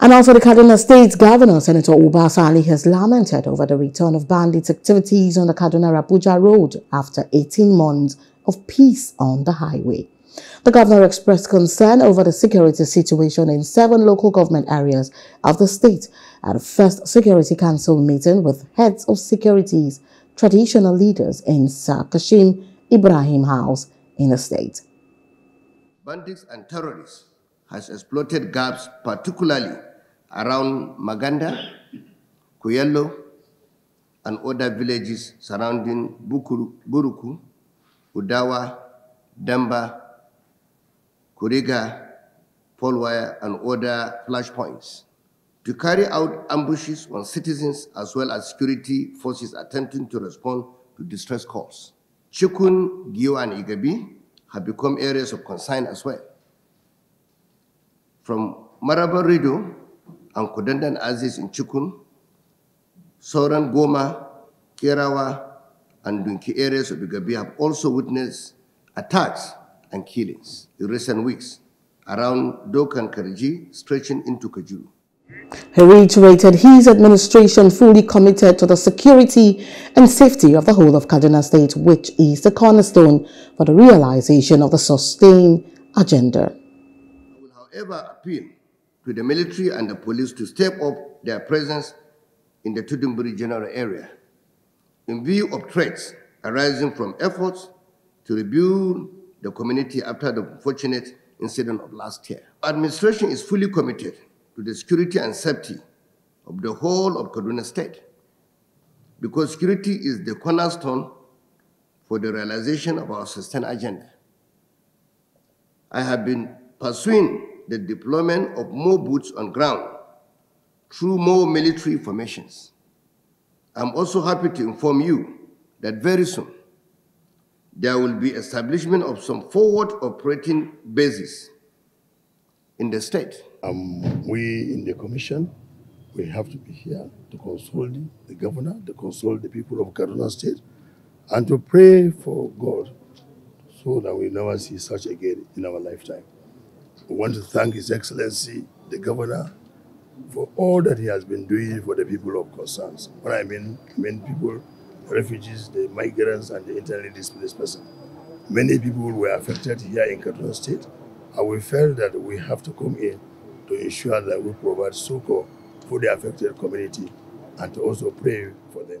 And also the Kaduna State Governor, Senator Uba Sani, has lamented over the return of bandits' activities on the Kaduna-Abuja Road after 18 months of peace on the highway. The governor expressed concern over the security situation in 7 local government areas of the state at the first Security Council meeting with heads of securities, traditional leaders in Sarkin Ibrahim House in the state. Bandits and terrorists has exploited gaps, particularly around Maganda, Kuyello, and other villages surrounding Bukuru, Buruku, Udawa, Damba, Kuriga, Polwaya, and other flashpoints, to carry out ambushes on citizens as well as security forces attempting to respond to distress calls. Chikun, Gyo, and Igabi have become areas of concern as well. From Maraba, Rido, and Kodendan Aziz in Chikun, Soran, Goma, Kerawa, and Dunki areas of Igabi have also witnessed attacks and killings in recent weeks around Dokan Kariji, stretching into Kajuru. He reiterated his administration fully committed to the security and safety of the whole of Kaduna State, which is the cornerstone for the realization of the sustained agenda. I will, however, appeal to the military and the police to step up their presence in the Tudunbure general area in view of threats arising from efforts to rebuild the community after the unfortunate incident of last year. Our administration is fully committed to the security and safety of the whole of Kaduna State, because security is the cornerstone for the realization of our sustained agenda. I have been pursuing the deployment of more boots on ground through more military formations. I'm also happy to inform you that very soon there will be establishment of some forward operating bases in the state. We in the commission, we have to be here to console the governor, to console the people of Kaduna State, and to pray for God so that we never see such again in our lifetime. We want to thank His Excellency, the governor, for all that he has been doing for the people of concerns. What I mean people, refugees, the migrants, and the internally displaced persons. Many people were affected here in Kaduna State, and we felt that we have to come in to ensure that we provide succor for the affected community and to also pray for them.